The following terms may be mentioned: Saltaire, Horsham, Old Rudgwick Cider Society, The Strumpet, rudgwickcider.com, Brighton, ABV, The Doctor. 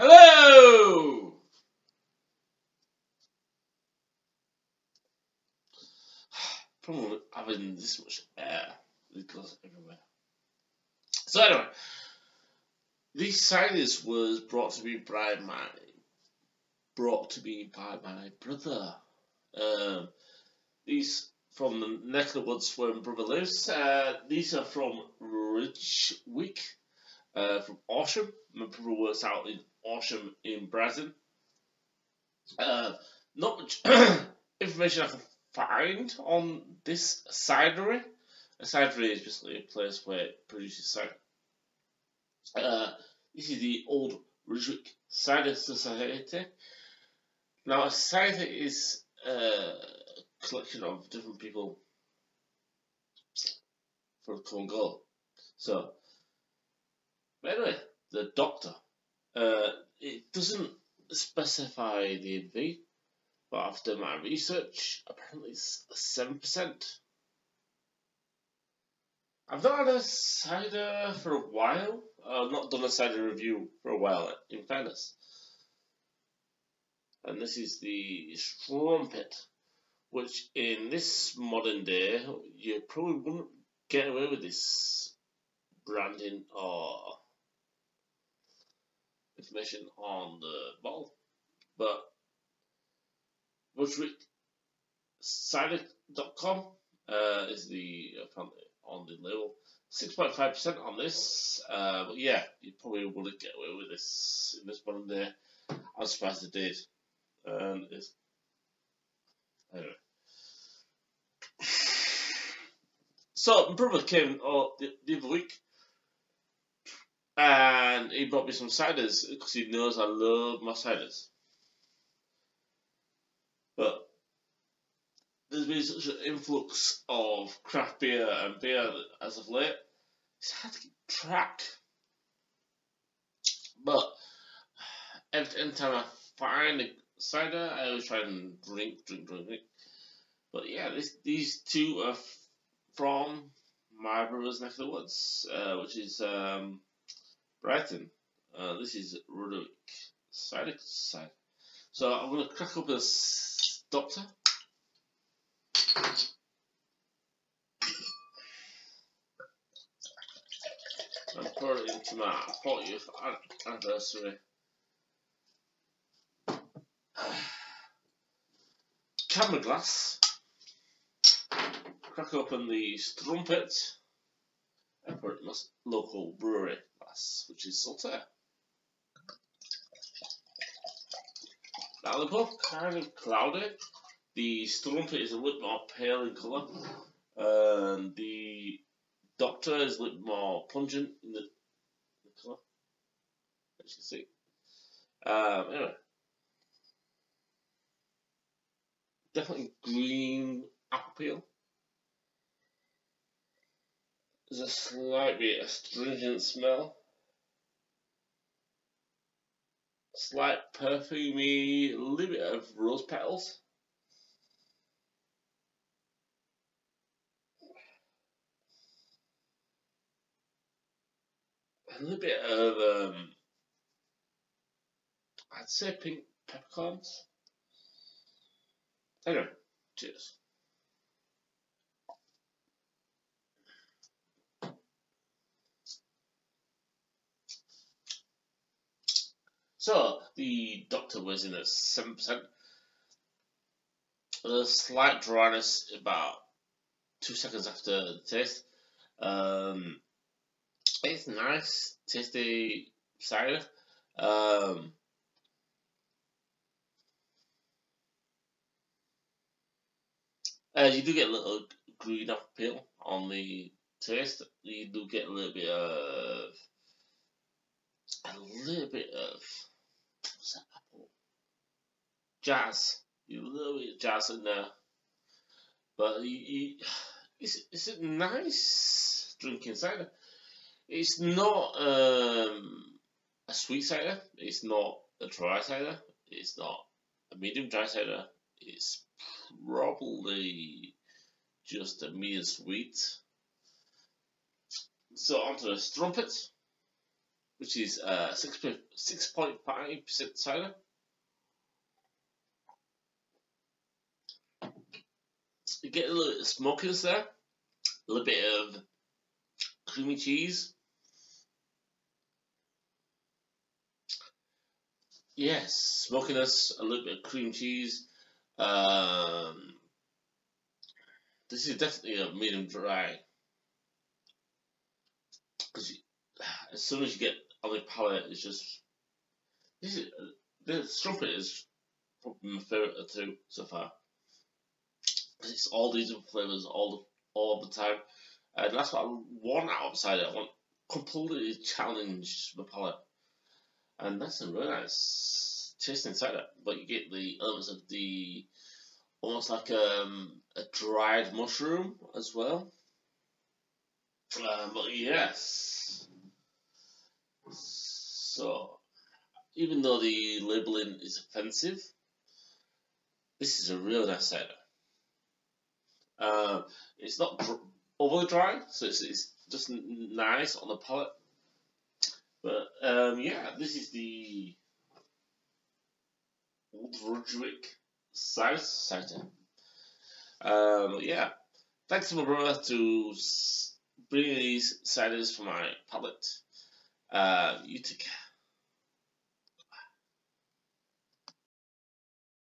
Hello! Problem with having this much air, it goes everywhere. So anyway, these ciders was brought to me by my brother. These from the neck of the woods where my brother lives. These are from Rudgwick, from Horsham. My brother works out in Horsham in Brighton. Not much information I can find on this cidery. A cidery is basically a place where it produces cider. This is the Old Rudgwick Cider Society. Now, a cider is a collection of different people from common goal. So, but anyway, the Doctor. It doesn't specify the ABV, but after my research, apparently it's 7%. I've not had a cider for a while. I've not done a cider review for a while, in fairness. And this is the Strumpet, which in this modern day, you probably wouldn't get away with this branding or information on the bottle. But rudgwickcider.com is the on the label. 6.5% on this, but yeah, you probably wouldn't get away with this in this modern day. I'm surprised it did. Anyway. So my brother came the other week, and he brought me some ciders because he knows I love my ciders. But there's been such an influx of craft beer and beer as of late, it's hard to keep track. But every time I find a cider, I always try and drink. But yeah, these two are from my brother's neck of the woods, which is Brighton. This is Rudgwick Cider Society. So I'm going to crack up a Doctor. And pour it into my 40th anniversary camera glass. Crack open the Strumpet and put it in my local brewery glass, which is Saltaire. Now they're both kind of cloudy. The Strumpet is a little more pale in colour, and the Doctor is a little more pungent in the colour, as you can see. Anyway, definitely green apple peel. There's a slight bit astringent smell, slight perfumey, a little bit of rose petals. A little bit of, I'd say pink peppercorns. Anyway, cheers. So, the Doctor was in at 7%. A slight dryness about 2 seconds after the taste. It's nice, tasty cider. You do get a little green apple peel on the taste. You do get a little bit of what's that apple? Jazz. You a little bit of jazz in there, but it's a nice drinking cider. It's not a sweet cider, it's not a dry cider, it's not a medium dry cider, it's probably just a medium sweet. So onto the Strumpet. which is 6.5% cider. You get a little bit of smokiness there, a little bit of creamy cheese. Yes, smokiness, a little bit of cream cheese. This is definitely a medium dry. Because as soon as you get on the palate, it's just the Strumpet is probably my favourite of the two so far. Because it's all these different flavours all the time. And that's what I want out of cider. I want completely challenge my palate. And that's a really nice tasting cider, but you get the elements of the almost like a dried mushroom as well. But yes, so even though the labelling is offensive, this is a real nice cider. It's not overly dry, so it's just nice on the palate. But yeah, this is the Old Rudgwick Cider Society. Yeah, thanks to my brother to bring these ciders for my palate. You take care.